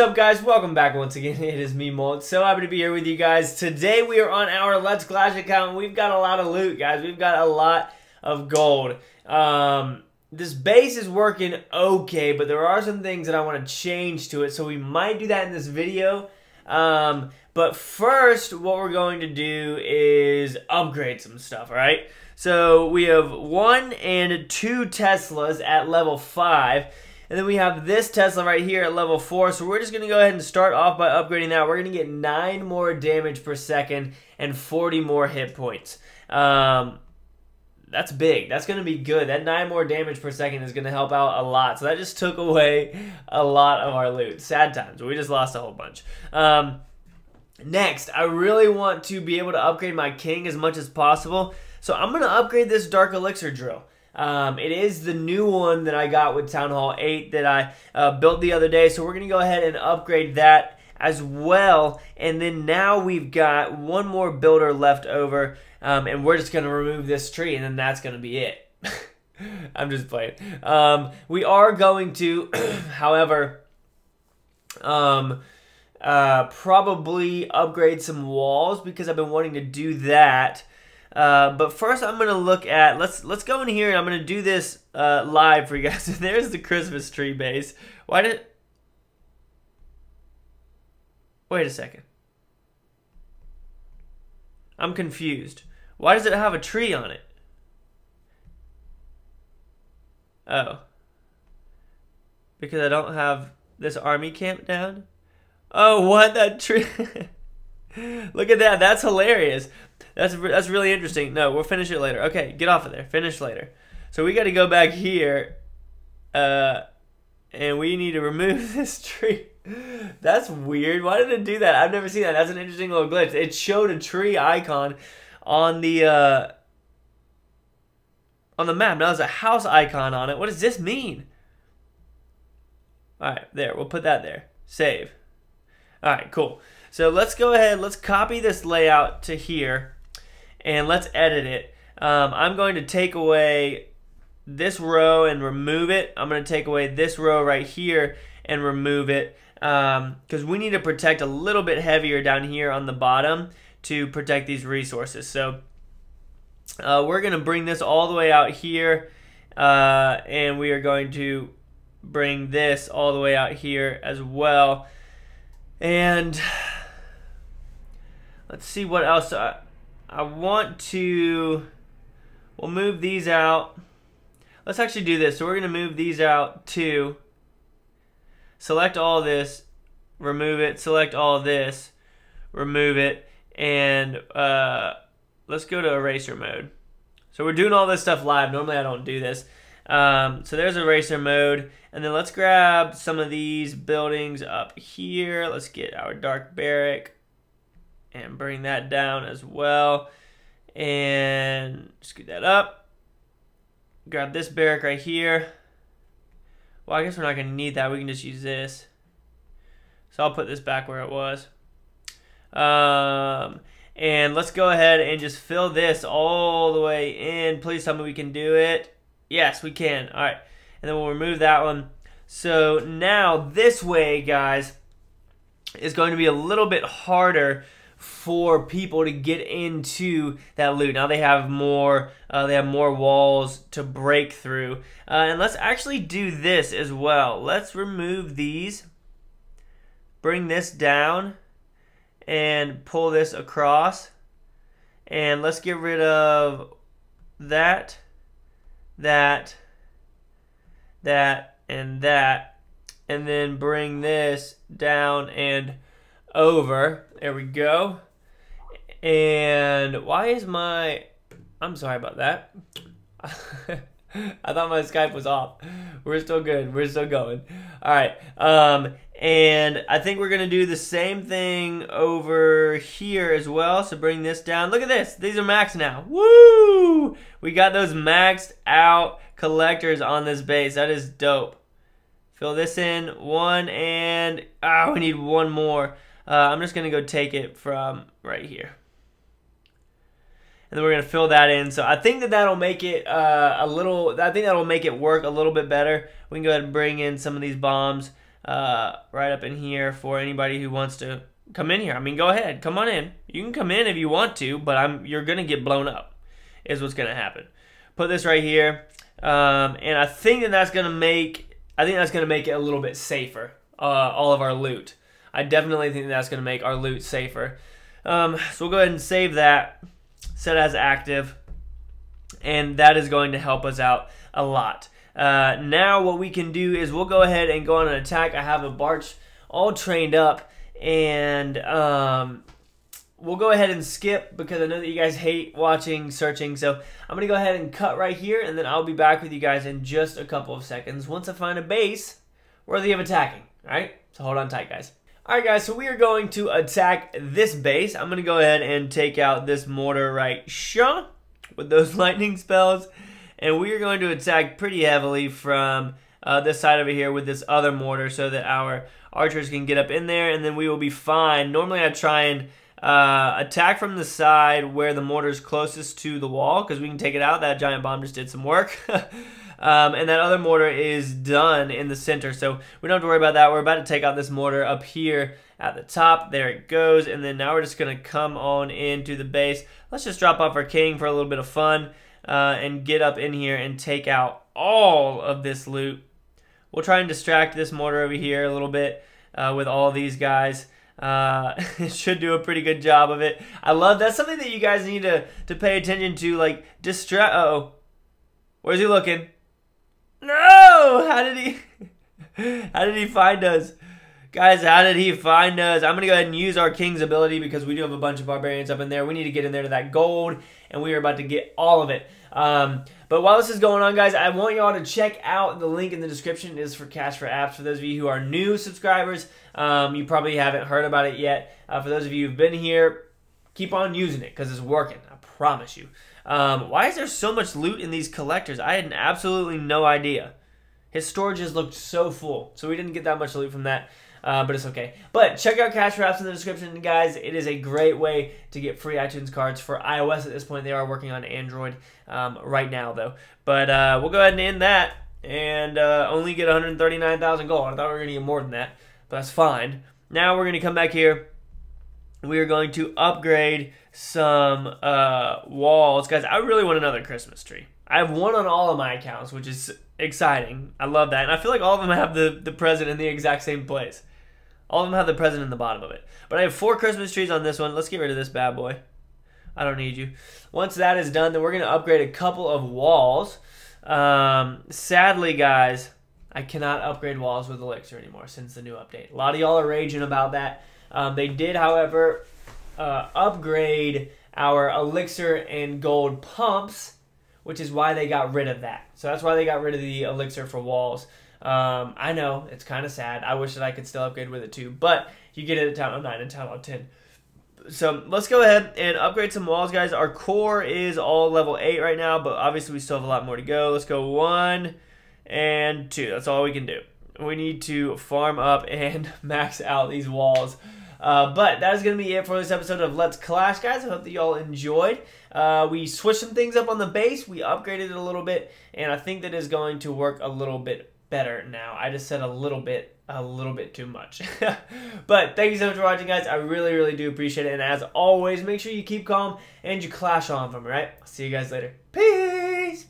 What's up, guys? Welcome back once again. It is me, Molt. So happy to be here with you guys. Today we are on our Let's Clash account. We've got a lot of loot, guys. We've got a lot of gold. This base is working okay, but there are some things that I want to change to it, so we might do that in this video. But first, what we're going to do is upgrade some stuff, all right? So we have 1 and 2 Teslas at level 5. And then we have this Tesla right here at level 4. So we're just going to go ahead and start off by upgrading that. We're going to get 9 more damage per second and 40 more hit points. That's big. That's going to be good. That 9 more damage per second is going to help out a lot. So that just took away a lot of our loot. Sad times. We just lost a whole bunch. Next, I really want to be able to upgrade my king as much as possible. So I'm going to upgrade this Dark Elixir drill. It is the new one that I got with Town Hall 8 that I built the other day. So we're going to go ahead and upgrade that as well. And then now we've got one more builder left over. And we're just going to remove this tree, and then that's going to be it. I'm just playing. We are going to, however, probably upgrade some walls because I've been wanting to do that. But first I'm going to look at, let's go in here and I'm going to do this, live for you guys. There's the Christmas tree base. Wait a second. I'm confused. Why does it have a tree on it? Oh. Because I don't have this army camp down? Oh, what? That tree. Look at that. That's hilarious. That's really interesting. No, we'll finish it later. Okay, get off of there. Finish later. So we got to go back here, and we need to remove this tree. That's weird. Why did it do that? I've never seen that. That's an interesting little glitch. It showed a tree icon on the map. Now there's a house icon on it. What does this mean? All right, there. We'll put that there. Save. All right, cool. So let's go ahead, let's copy this layout to here, and let's edit it. I'm going to take away this row and remove it. I'm going to take away this row right here and remove it, because we need to protect a little bit heavier down here on the bottom to protect these resources. So we're going to bring this all the way out here, and we are going to bring this all the way out here as well. And let's see what else I want to, we'll move these out. Let's actually do this. So we're going to move these out too. Select all this, remove it, select all this, remove it, and let's go to eraser mode. So we're doing all this stuff live. Normally I don't do this. So there's eraser mode, and then let's grab some of these buildings up here. Let's get our dark barrack and bring that down as well, and scoot that up. Grab this barrack right here. Well, I guess we're not going to need that. We can just use this. So I'll put this back where it was. And let's go ahead and just fill this all the way in. Please tell me we can do it. Yes, we can. All right. And then we'll remove that one. So now this way, guys, is going to be a little bit harder for people to get into that loot. Now they have more walls to break through. And let's actually do this as well. Let's remove these, bring this down, and pull this across. And let's get rid of that, that, and then bring this down and over. There we go. And why is my, I'm sorry about that. I thought my Skype was off. We're still good. We're still going. All right. And I think we're going to do the same thing over here as well. So bring this down. Look at this. These are maxed now. Woo! We got those maxed out collectors on this base. That is dope. Fill this in. One and, ah, we need one more. I'm just going to go take it from right here. And then we're going to fill that in. So I think that that'll make it I think that'll make it work a little bit better. We can go ahead and bring in some of these bombs. right up in here for anybody who wants to come in here. I mean, go ahead, come on in. You can come in if you want to, but you're gonna get blown up, is what's gonna happen. Put this right here, and I think that that's gonna make it a little bit safer. All of our loot. I definitely think that's gonna make our loot safer. So we'll go ahead and save that, set as active, and that is going to help us out a lot. Now what we can do is we'll go ahead and go on an attack. I have a Barch all trained up, and we'll go ahead and skip because I know that you guys hate watching searching, so I'm gonna go ahead and cut right here, and then I'll be back with you guys in just a couple of seconds once I find a base worthy of attacking. Alright, so hold on tight, guys. Alright guys, so we are going to attack this base. I'm gonna go ahead and take out this mortar right here with those lightning spells. And we are going to attack pretty heavily from this side over here with this other mortar so that our archers can get up in there, and then we will be fine. Normally I try and attack from the side where the mortar is closest to the wall because we can take it out. That giant bomb just did some work. And that other mortar is done in the center, so we don't have to worry about that. We're about to take out this mortar up here at the top. There it goes. And then now we're just going to come on into the base. Let's just drop off our king for a little bit of fun. And get up in here and take out all of this loot. We'll try and distract this mortar over here a little bit with all these guys. It should do a pretty good job of it. I love that's something that you guys need to pay attention to, like distract. Uh-oh. Where's he looking? No! How did he find us? Guys, how did he find us? I'm going to go ahead and use our king's ability because we do have a bunch of barbarians up in there. We need to get in there to that gold, and we are about to get all of it. But while this is going on, guys, I want y'all to check out the link in the description. It is for Cash for Apps. For those of you who are new subscribers, you probably haven't heard about it yet. For those of you who've been here, keep on using it because it's working. I promise you. Why is there so much loot in these collectors? I had absolutely no idea. His storages looked so full, so we didn't get that much loot from that. But it's okay. But check out Cash for Apps in the description, guys. It is a great way to get free iTunes cards for iOS at this point. They are working on Android right now, though. But we'll go ahead and end that and only get 139,000 gold. I thought we were going to get more than that, but that's fine. Now we're going to come back here. We are going to upgrade some walls. Guys, I really want another Christmas tree. I have one on all of my accounts, which is exciting. I love that. And I feel like all of them have the present in the exact same place. All of them have the present in the bottom of it. But I have 4 Christmas trees on this one. Let's get rid of this bad boy. I don't need you. Once that is done, then we're going to upgrade a couple of walls. Sadly, guys, I cannot upgrade walls with Elixir anymore since the new update. A lot of y'all are raging about that. They did, however, upgrade our Elixir and gold pumps, which is why they got rid of that. So that's why they got rid of the Elixir for walls. I know, it's kind of sad. I wish that I could still upgrade with it too, but you get it at Town Hall 9 and Town Hall 10. So let's go ahead and upgrade some walls, guys. Our core is all level 8 right now, but obviously we still have a lot more to go. Let's go 1 and 2. That's all we can do. We need to farm up and max out these walls. But that is going to be it for this episode of Let's Clash, guys. I hope that y'all enjoyed. We switched some things up on the base. We upgraded it a little bit, and I think that is going to work a little bit better now. I just said a little bit too much. But thank you so much for watching, guys. I really, really do appreciate it. And as always, make sure you keep calm and you clash on from me, right? I'll see you guys later. Peace!